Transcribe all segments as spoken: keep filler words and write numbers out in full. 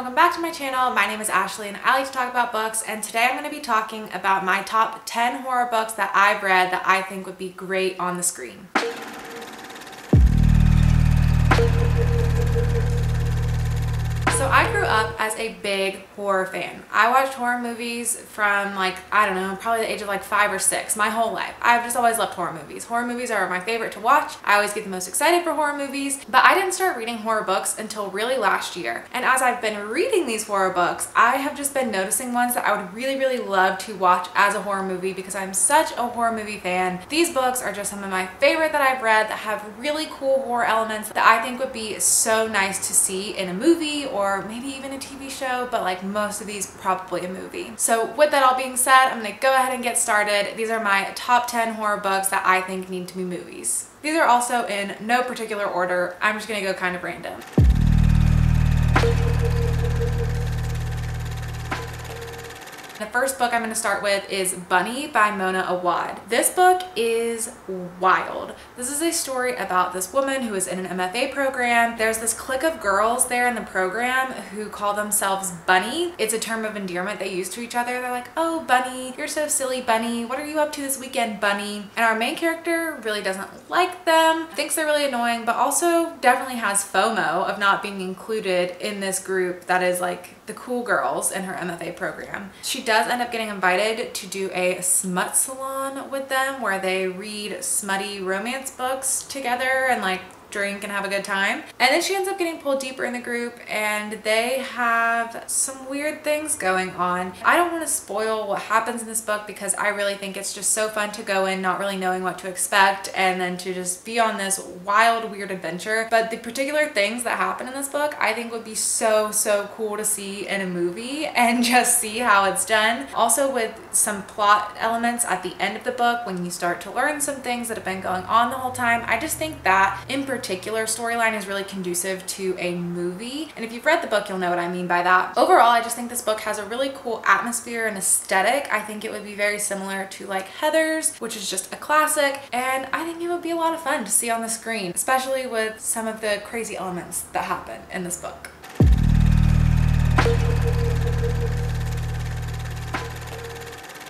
welcome back to my channel. My name is Ashley and I like to talk about books, and today I'm going to be talking about my top ten horror books that I've read that I think would be great on the screen. So I grew up as a big horror fan. I watched horror movies from like, I don't know, probably the age of like five or six, my whole life. I've just always loved horror movies. Horror movies are my favorite to watch. I always get the most excited for horror movies, but I didn't start reading horror books until really last year. And as I've been reading these horror books, I have just been noticing ones that I would really, really love to watch as a horror movie because I'm such a horror movie fan. These books are just some of my favorite that I've read that have really cool horror elements that I think would be so nice to see in a movie or or maybe even a T V show, but like most of these, probably a movie. So with that all being said, I'm gonna go ahead and get started. These are my top ten horror books that I think need to be movies. These are also in no particular order. I'm just gonna go kind of random. The first book I'm going to start with is Bunny by Mona Awad. This book is wild. This is a story about this woman who is in an M F A program. There's this clique of girls there in the program who call themselves Bunny. It's a term of endearment they use to each other. They're like, oh, Bunny, you're so silly, Bunny. What are you up to this weekend, Bunny? And our main character really doesn't like them, thinks they're really annoying, but also definitely has FOMO of not being included in this group that is like the cool girls in her M F A program. She does end up getting invited to do a smut salon with them where they read smutty romance books together and like drink and have a good time. And then she ends up getting pulled deeper in the group and they have some weird things going on. I don't want to spoil what happens in this book because I really think it's just so fun to go in not really knowing what to expect and then to just be on this wild, weird adventure. But the particular things that happen in this book I think would be so, so cool to see in a movie and just see how it's done. Also with some plot elements at the end of the book when you start to learn some things that have been going on the whole time. I just think that in particular particular storyline is really conducive to a movie, and if you've read the book you'll know what I mean by that. Overall, I just think this book has a really cool atmosphere and aesthetic. I think it would be very similar to like Heather's, which is just a classic, and I think it would be a lot of fun to see on the screen, especially with some of the crazy elements that happen in this book.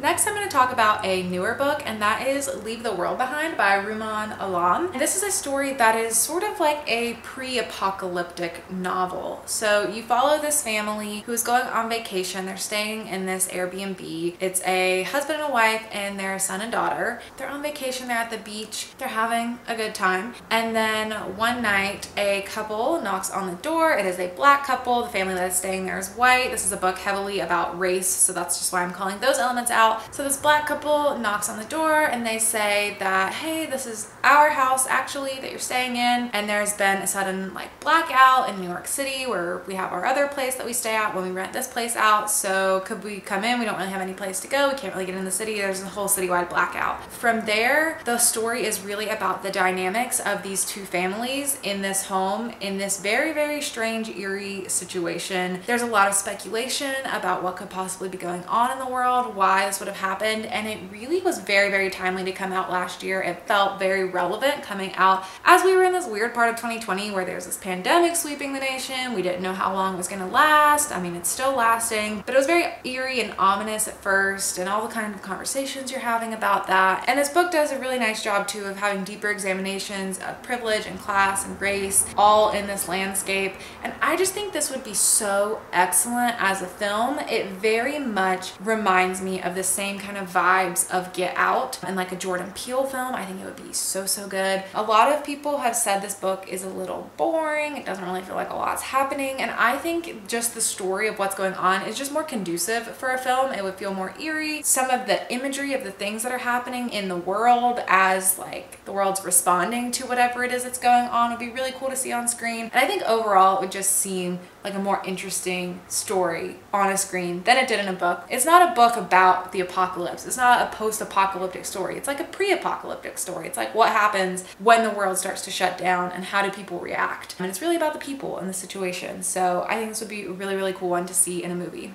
Next, I'm going to talk about a newer book, and that is Leave the World Behind by Rumaan Alam. This is a story that is sort of like a pre-apocalyptic novel. So you follow this family who is going on vacation. They're staying in this Airbnb. It's a husband and a wife and their son and daughter. They're on vacation. They're at the beach. They're having a good time. And then one night, a couple knocks on the door. It is a black couple. The family that is staying there is white. This is a book heavily about race, so that's just why I'm calling those elements out. So this black couple knocks on the door and they say that, hey, this is our house actually that you're staying in, and there's been a sudden like blackout in New York City where we have our other place that we stay at when we rent this place out, so could we come in? We don't really have any place to go. We can't really get in the city. There's a whole citywide blackout. From there, the story is really about the dynamics of these two families in this home in this very, very strange, eerie situation. There's a lot of speculation about what could possibly be going on in the world, why this would have happened, and it really was very, very timely to come out last year. It felt very relevant coming out as we were in this weird part of twenty twenty where there's this pandemic sweeping the nation. We didn't know how long it was going to last. I mean, it's still lasting, but it was very eerie and ominous at first, and all the kind of conversations you're having about that. And this book does a really nice job too of having deeper examinations of privilege and class and race all in this landscape, and I just think this would be so excellent as a film. It very much reminds me of the same kind of vibes of Get Out and like a Jordan Peele film. I think it would be so, so good. A lot of people have said this book is a little boring. It doesn't really feel like a lot's happening, and I think just the story of what's going on is just more conducive for a film. It would feel more eerie. Some of the imagery of the things that are happening in the world as like the world's responding to whatever it is that's going on would be really cool to see on screen, and I think overall it would just seem like a more interesting story on a screen than it did in a book. It's not a book about the apocalypse. It's not a post-apocalyptic story. It's like a pre-apocalyptic story. It's like what happens when the world starts to shut down and how do people react. And it's really about the people and the situation. So I think this would be a really, really cool one to see in a movie.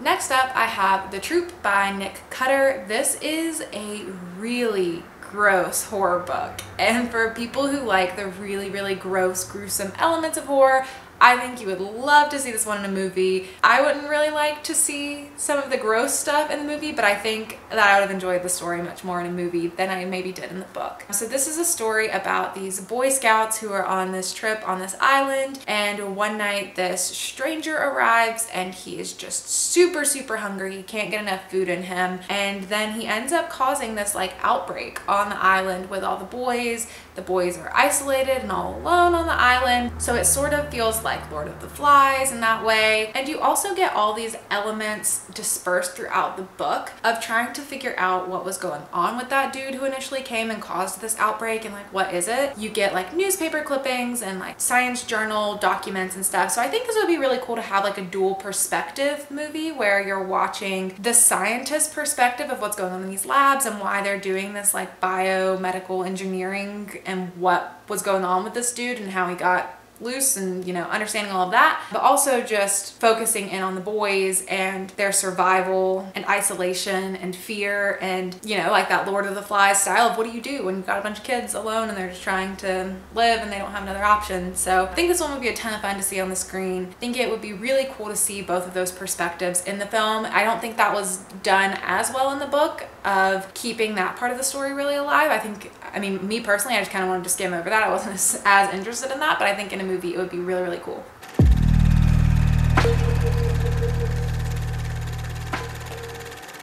Next up, I have The Troop by Nick Cutter. This is a really gross horror book. And for people who like the really, really gross, gruesome elements of horror, I think you would love to see this one in a movie. I wouldn't really like to see some of the gross stuff in the movie, but I think that I would have enjoyed the story much more in a movie than I maybe did in the book. So this is a story about these Boy Scouts who are on this trip on this island, and one night this stranger arrives and he is just super, super hungry. He can't get enough food in him, and then he ends up causing this like outbreak on the island with all the boys. The boys are isolated and all alone on the island, so it sort of feels like like Lord of the Flies in that way. And you also get all these elements dispersed throughout the book of trying to figure out what was going on with that dude who initially came and caused this outbreak, and like, what is it? You get like newspaper clippings and like science journal documents and stuff. So I think this would be really cool to have like a dual perspective movie where you're watching the scientist perspective of what's going on in these labs and why they're doing this like biomedical engineering and what was going on with this dude and how he got loose, and you know, understanding all of that, but also just focusing in on the boys and their survival and isolation and fear, and you know, like that Lord of the Flies style of what do you do when you've got a bunch of kids alone and they're just trying to live and they don't have another option. So I think this one would be a ton of fun to see on the screen. I think it would be really cool to see both of those perspectives in the film. I don't think that was done as well in the book of keeping that part of the story really alive. I think, I mean, me personally, I just kind of wanted to skim over that. I wasn't as interested in that, but I think in a movie it would be really, really cool.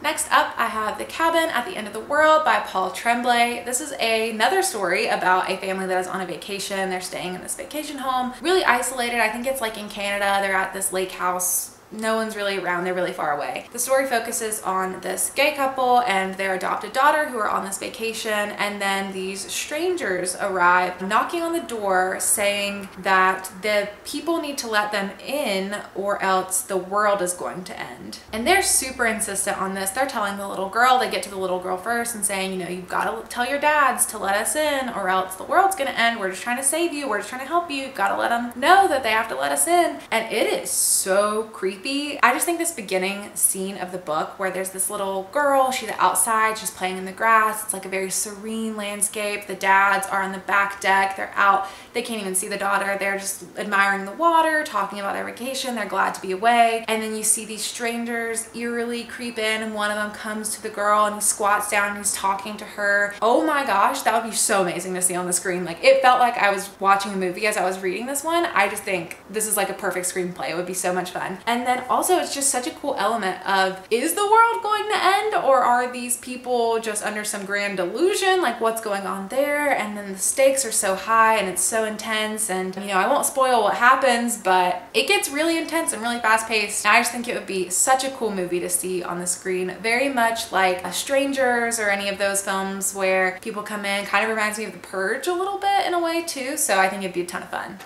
Next up, I have The Cabin at the End of the World by Paul Tremblay. This is a, another story about a family that is on a vacation. They're staying in this vacation home, really isolated. I think it's like in Canada. They're at this lake house. No one's really around, they're really far away. The story focuses on this gay couple and their adopted daughter who are on this vacation, and then these strangers arrive knocking on the door saying that the people need to let them in or else the world is going to end. And they're super insistent on this. They're telling the little girl, they get to the little girl first and saying, you know, you've got to tell your dads to let us in or else the world's going to end. We're just trying to save you. We're just trying to help you. You've got to let them know that they have to let us in. And it is so creepy. I just think this beginning scene of the book where there's this little girl, she's outside, she's playing in the grass. It's like a very serene landscape. The dads are on the back deck. They're out. They can't even see the daughter. They're just admiring the water, talking about their vacation. They're glad to be away. And then you see these strangers eerily creep in, and one of them comes to the girl and he squats down and he's talking to her. Oh my gosh, that would be so amazing to see on the screen. Like, it felt like I was watching a movie as I was reading this one. I just think this is like a perfect screenplay. It would be so much fun. And then And also it's just such a cool element of, is the world going to end or are these people just under some grand delusion? Like, what's going on there? And then the stakes are so high and it's so intense, and you know, I won't spoil what happens, but it gets really intense and really fast paced. I just think it would be such a cool movie to see on the screen. Very much like a Strangers or any of those films where people come in. Kind of reminds me of The Purge a little bit in a way too, so I think it'd be a ton of fun.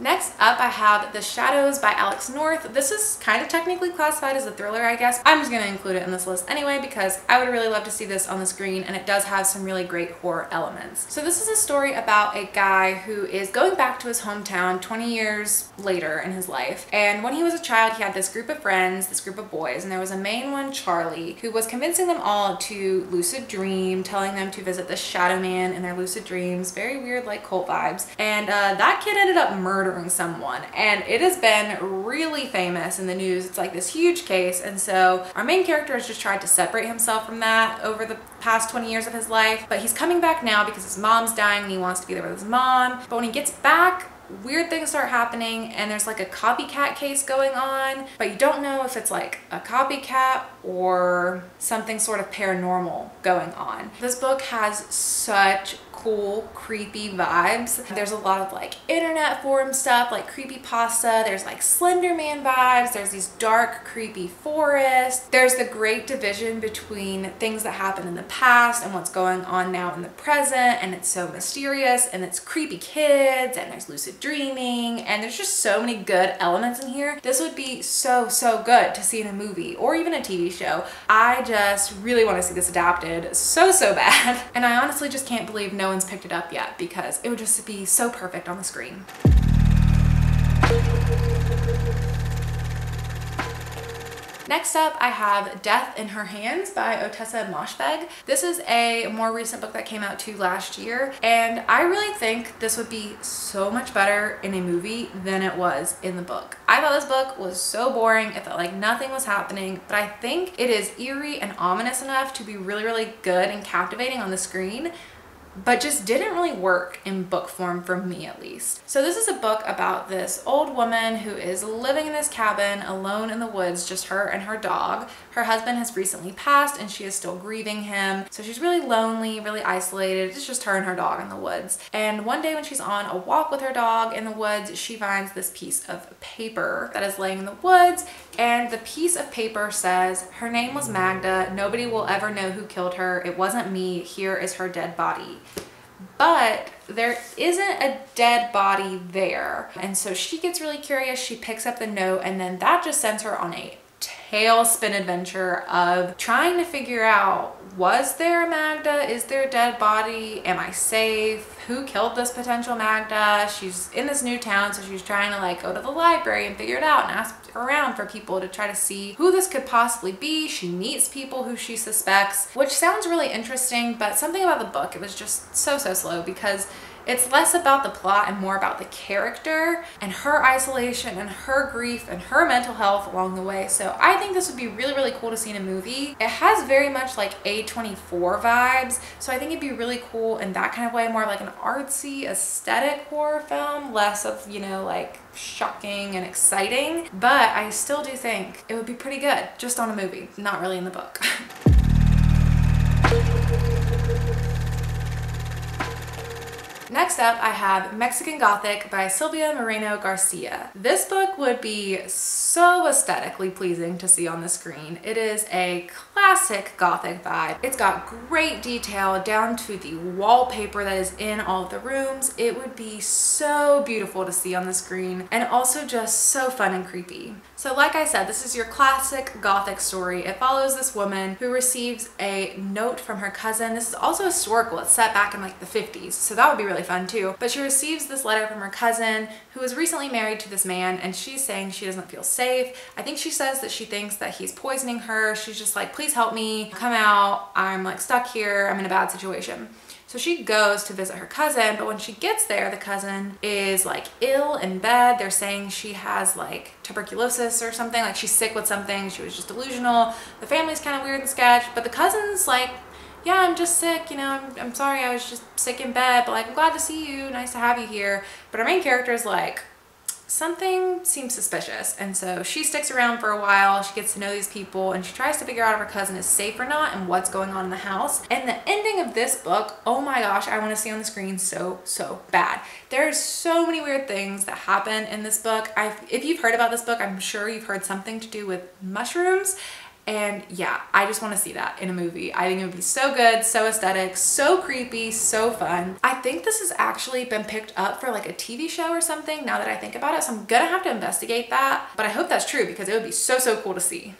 Next up, I have The Shadows by Alex North. This is kind of technically classified as a thriller, I guess. I'm just gonna include it in this list anyway because I would really love to see this on the screen, and it does have some really great horror elements. So this is a story about a guy who is going back to his hometown twenty years later in his life. And when he was a child, he had this group of friends, this group of boys, and there was a main one, Charlie, who was convincing them all to lucid dream, telling them to visit the Shadow Man in their lucid dreams. Very weird, like cult vibes. And uh, that kid ended up murdering someone, and it has been really famous in the news. It's like this huge case, and so our main character has just tried to separate himself from that over the past twenty years of his life, but he's coming back now because his mom's dying and he wants to be there with his mom. But when he gets back, weird things start happening, and there's like a copycat case going on, but you don't know if it's like a copycat or something sort of paranormal going on. This book has such cool, creepy vibes. There's a lot of like internet forum stuff, like creepypasta. There's like Slender Man vibes. There's these dark, creepy forests. There's the great division between things that happened in the past and what's going on now in the present, and it's so mysterious, and it's creepy kids, and there's lucid dreaming, and there's just so many good elements in here. This would be so, so good to see in a movie or even a T V show. I just really want to see this adapted so, so bad. And I honestly just can't believe no one's picked it up yet, because it would just be so perfect on the screen. Next up, I have Death in Her Hands by Otessa Moshfegh. This is a more recent book that came out too last year, and I really think this would be so much better in a movie than it was in the book. I thought this book was so boring, it felt like nothing was happening, but I think it is eerie and ominous enough to be really, really good and captivating on the screen, but just didn't really work in book form for me, at least. So this is a book about this old woman who is living in this cabin alone in the woods, just her and her dog. Her husband has recently passed and she is still grieving him. So she's really lonely, really isolated. It's just her and her dog in the woods. And one day when she's on a walk with her dog in the woods, she finds this piece of paper that is laying in the woods. And the piece of paper says, "Her name was Magda. Nobody will ever know who killed her. It wasn't me. Here is her dead body." But there isn't a dead body there. And so she gets really curious. She picks up the note, and then that just sends her on a tailspin adventure of trying to figure out, was there a Magda? Is there a dead body? Am I safe? Who killed this potential Magda? She's in this new town, so she's trying to like go to the library and figure it out and ask around for people to try to see who this could possibly be. She meets people who she suspects, which sounds really interesting, but something about the book, it was just so, so slow because it's less about the plot and more about the character and her isolation and her grief and her mental health along the way. So I think this would be really, really cool to see in a movie. It has very much like A twenty-four vibes. So I think it'd be really cool in that kind of way, more like an artsy aesthetic horror film, less of, you know, like shocking and exciting. But I still do think it would be pretty good just on a movie, not really in the book. Next up, I have Mexican Gothic by Silvia Moreno-Garcia. This book would be so aesthetically pleasing to see on the screen. It is a classic Gothic vibe. It's got great detail down to the wallpaper that is in all of the rooms. It would be so beautiful to see on the screen and also just so fun and creepy. So like I said, this is your classic Gothic story. It follows this woman who receives a note from her cousin. This is also historical. It's set back in like the fifties, so that would be really fun too. But she receives this letter from her cousin who was recently married to this man, and she's saying she doesn't feel safe. I think she says that she thinks that he's poisoning her. She's just like, please help me, come out, I'm like stuck here, I'm in a bad situation. So she goes to visit her cousin, but when she gets there, the cousin is like ill in bed. They're saying she has like tuberculosis or something, like she's sick with something, she was just delusional. The family's kind of weird and sketch, but the cousin's like, yeah, I'm just sick, you know, I'm, I'm sorry, I was just sick in bed, but like, I'm glad to see you, nice to have you here. But our main character is like, something seems suspicious. And so she sticks around for a while, she gets to know these people, and she tries to figure out if her cousin is safe or not and what's going on in the house. And the ending of this book, oh my gosh, I want to see on the screen so, so bad. There's so many weird things that happen in this book. I've, if you've heard about this book, I'm sure you've heard something to do with mushrooms. And yeah, I just want to see that in a movie. I think it would be so good, so aesthetic, so creepy, so fun. I think this has actually been picked up for like a T V show or something now that I think about it, so I'm gonna have to investigate that. But I hope that's true because it would be so, so cool to see.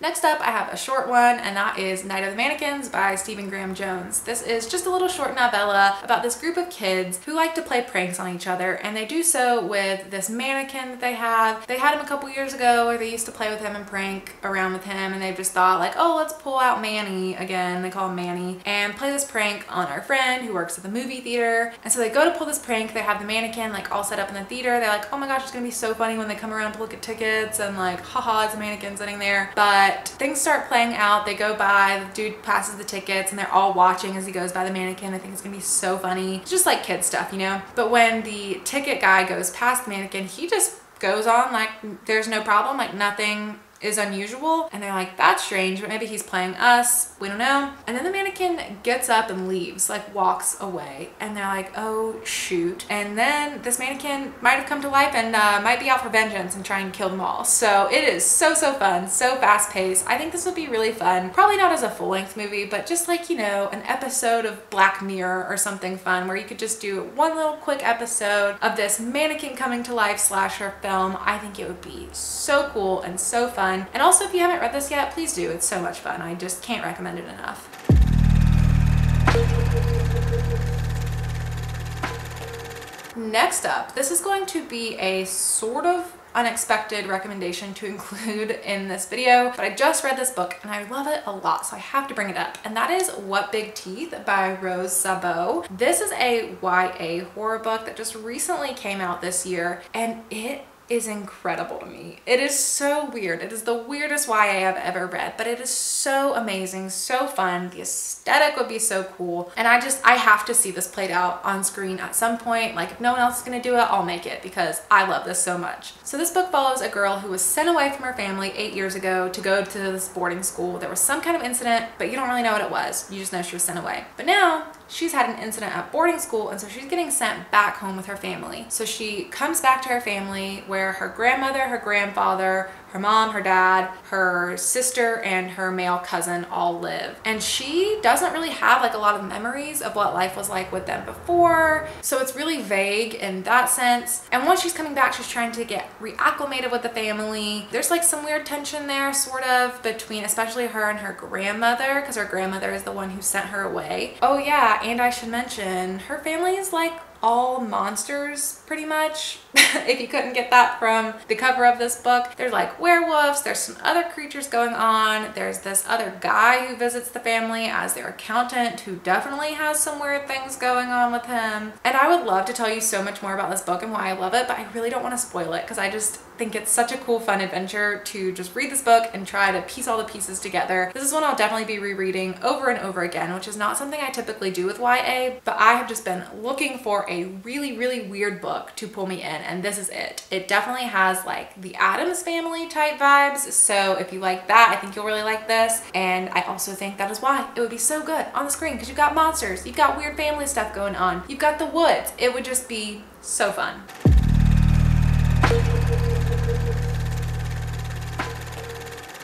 Next up, I have a short one, and that is Night of the Mannequins by Stephen Graham Jones. This is just a little short novella about this group of kids who like to play pranks on each other, and they do so with this mannequin that they have. They had him a couple years ago where they used to play with him and prank around with him, and they've just thought like, oh, let's pull out Manny again, they call him Manny, and play this prank on our friend who works at the movie theater. And so they go to pull this prank, they have the mannequin like all set up in the theater. They're like, oh my gosh, it's gonna be so funny when they come around to look at tickets, and like, haha, it's a mannequin sitting there. But things start playing out, they go by, the dude passes the tickets, and they're all watching as he goes by the mannequin. I think it's gonna be so funny. It's just like kid stuff, you know? But when the ticket guy goes past the mannequin, he just goes on like there's no problem, like nothing is unusual. And they're like, that's strange, but maybe he's playing us, we don't know. And then the mannequin gets up and leaves, like walks away. And they're like, oh shoot. And then this mannequin might have come to life and uh, might be out for vengeance and try and kill them all. So it is so, so fun, so fast paced. I think this would be really fun. Probably not as a full length movie, but just like, you know, an episode of Black Mirror or something fun where you could just do one little quick episode of this mannequin coming to life slasher film. I think it would be so cool and so fun. And also, if you haven't read this yet, please do. It's so much fun. I just can't recommend it enough. Next up, this is going to be a sort of unexpected recommendation to include in this video, but I just read this book and I love it a lot, so I have to bring it up, and that is What Big Teeth by Rose Szabo. This is a Y A horror book that just recently came out this year, and it is incredible to me. It is so weird. It is the weirdest Y A I've ever read, but it is so amazing, so fun. The aesthetic would be so cool, and I just I have to see this played out on screen at some point. Like, if no one else is gonna do it, I'll make it, because I love this so much. So this book follows a girl who was sent away from her family eight years ago to go to this boarding school. There was some kind of incident, but you don't really know what it was. You just know she was sent away. But now she's had an incident at boarding school, and so she's getting sent back home with her family. So she comes back to her family, where her grandmother, her grandfather, her mom, her dad, her sister, and her male cousin all live. And she doesn't really have like a lot of memories of what life was like with them before. So it's really vague in that sense. And once she's coming back, she's trying to get reacclimated with the family. There's like some weird tension there, sort of, between especially her and her grandmother, because her grandmother is the one who sent her away. Oh yeah, and I should mention, her family is like all monsters, pretty much. If you couldn't get that from the cover of this book, there's like werewolves, there's some other creatures going on, there's this other guy who visits the family as their accountant who definitely has some weird things going on with him. And I would love to tell you so much more about this book and why I love it, but I really don't want to spoil it, because I just think it's such a cool, fun adventure to just read this book and try to piece all the pieces together. This is one I'll definitely be rereading over and over again, which is not something I typically do with Y A, but I have just been looking for a really, really weird book to pull me in, and this is it. It definitely has like the Addams Family type vibes, so if you like that, I think you'll really like this. And I also think that is why it would be so good on the screen, because you've got monsters, you've got weird family stuff going on, you've got the woods. It would just be so fun.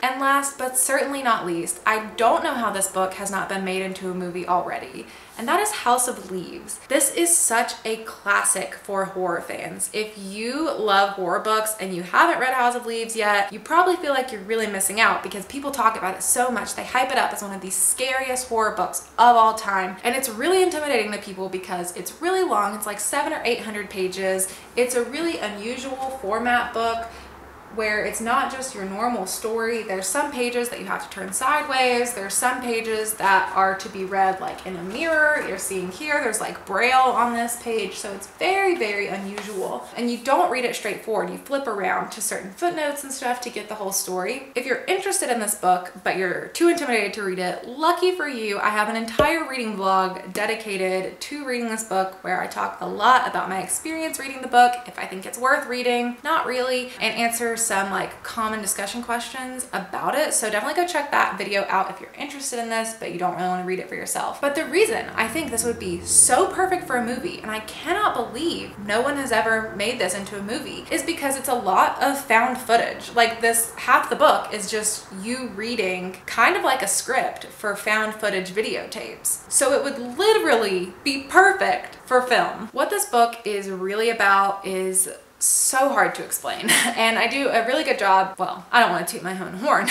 And last, but certainly not least, I don't know how this book has not been made into a movie already, and that is House of Leaves. This is such a classic for horror fans. If you love horror books and you haven't read House of Leaves yet, you probably feel like you're really missing out, because people talk about it so much. They hype it up as one of the scariest horror books of all time, and it's really intimidating to people because it's really long. It's like seven or eight hundred pages. It's a really unusual format book, where it's not just your normal story. There's some pages that you have to turn sideways. There's some pages that are to be read like in a mirror. You're seeing here, there's like braille on this page. So it's very, very unusual. And you don't read it straightforward. You flip around to certain footnotes and stuff to get the whole story. If you're interested in this book, but you're too intimidated to read it, lucky for you, I have an entire reading vlog dedicated to reading this book, where I talk a lot about my experience reading the book, if I think it's worth reading, not really, and answer some like common discussion questions about it. So definitely go check that video out if you're interested in this, but you don't really want to read it for yourself. But the reason I think this would be so perfect for a movie, and I cannot believe no one has ever made this into a movie, is because it's a lot of found footage. Like, this, half the book is just you reading kind of like a script for found footage videotapes. So it would literally be perfect for film. What this book is really about is so hard to explain, and I do a really good job, well, I don't want to toot my own horn,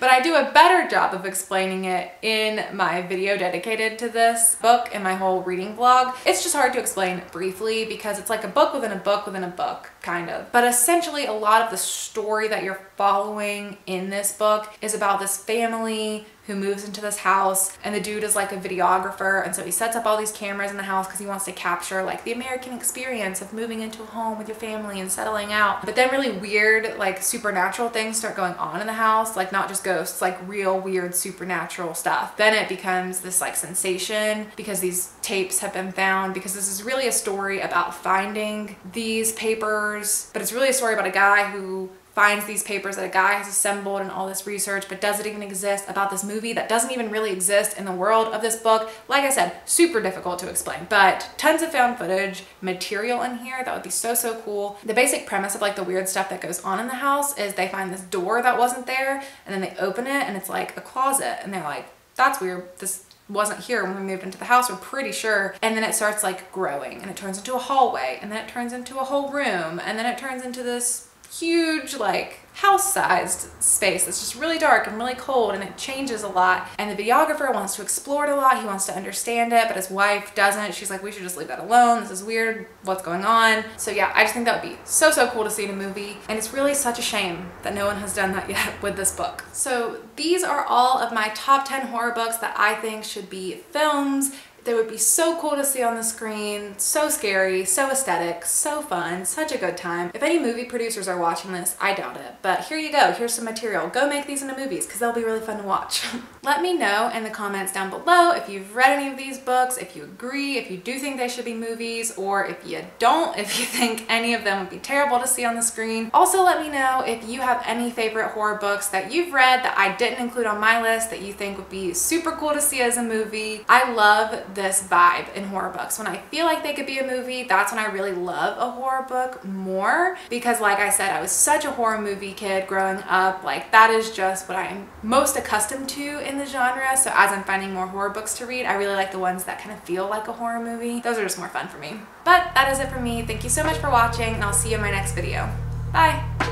but I do a better job of explaining it in my video dedicated to this book and my whole reading vlog. It's just hard to explain briefly, because it's like a book within a book within a book, kind of. But essentially, a lot of the story that you're following in this book is about this family who moves into this house, and the dude is like a videographer, and so he sets up all these cameras in the house because he wants to capture like the American experience of moving into a home with your family and settling out. But then really weird, like supernatural things start going on in the house, like not just ghosts, like real weird supernatural stuff. Then it becomes this like sensation because these tapes have been found, because this is really a story about finding these papers, but it's really a story about a guy who finds these papers that a guy has assembled and all this research, but doesn't even exist, about this movie that doesn't even really exist in the world of this book. Like I said, super difficult to explain, but tons of found footage material in here that would be so, so cool. The basic premise of like the weird stuff that goes on in the house is they find this door that wasn't there, and then they open it and it's like a closet, and they're like, that's weird. This wasn't here when we moved into the house, we're pretty sure. And then it starts like growing, and it turns into a hallway, and then it turns into a whole room, and then it turns into this huge, like, house-sized space that's just really dark and really cold, and it changes a lot. And the videographer wants to explore it a lot. He wants to understand it, but his wife doesn't. She's like, we should just leave that alone. This is weird. What's going on? So yeah, I just think that would be so, so cool to see in a movie. And it's really such a shame that no one has done that yet with this book. So these are all of my top ten horror books that I think should be films. They would be so cool to see on the screen, so scary, so aesthetic, so fun, such a good time. If any movie producers are watching this, I doubt it, but here you go, here's some material. Go make these into movies because they'll be really fun to watch. Let me know in the comments down below if you've read any of these books, if you agree, if you do think they should be movies, or if you don't, if you think any of them would be terrible to see on the screen. Also let me know if you have any favorite horror books that you've read that I didn't include on my list that you think would be super cool to see as a movie. I love this vibe in horror books. When I feel like they could be a movie, that's when I really love a horror book more, because like I said, I was such a horror movie kid growing up. Like, that is just what I'm most accustomed to in the genre. So as I'm finding more horror books to read, I really like the ones that kind of feel like a horror movie. Those are just more fun for me. But that is it for me. Thank you so much for watching, and I'll see you in my next video. Bye!